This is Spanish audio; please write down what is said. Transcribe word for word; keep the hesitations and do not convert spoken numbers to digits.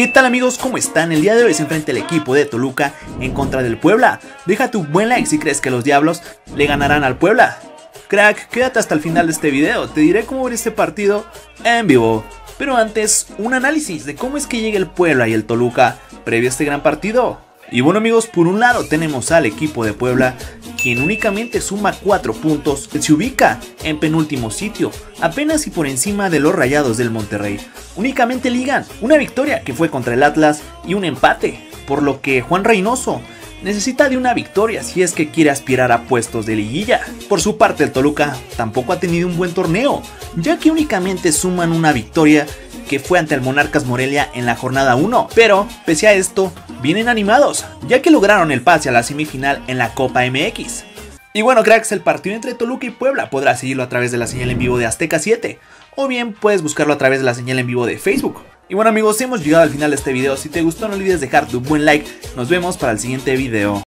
¿Qué tal amigos? ¿Cómo están? El día de hoy se enfrenta el equipo de Toluca en contra del Puebla. Deja tu buen like si crees que los diablos le ganarán al Puebla. Crack, quédate hasta el final de este video, te diré cómo ver este partido en vivo. Pero antes, un análisis de cómo es que llega el Puebla y el Toluca previo a este gran partido. Y bueno amigos, por un lado tenemos al equipo de Puebla, quien únicamente suma cuatro puntos, se ubica en penúltimo sitio, apenas y por encima de los Rayados del Monterrey. Únicamente ligan una victoria que fue contra el Atlas y un empate, por lo que Juan Reynoso necesita de una victoria si es que quiere aspirar a puestos de liguilla. Por su parte el Toluca tampoco ha tenido un buen torneo, ya que únicamente suman una victoria que fue ante el Monarcas Morelia en la jornada uno, pero pese a esto vienen animados, ya que lograron el pase a la semifinal en la Copa M X. Y bueno cracks, el partido entre Toluca y Puebla podrás seguirlo a través de la señal en vivo de Azteca siete, o bien puedes buscarlo a través de la señal en vivo de Facebook. Y bueno amigos, hemos llegado al final de este video, si te gustó no olvides dejar tu buen like, nos vemos para el siguiente video.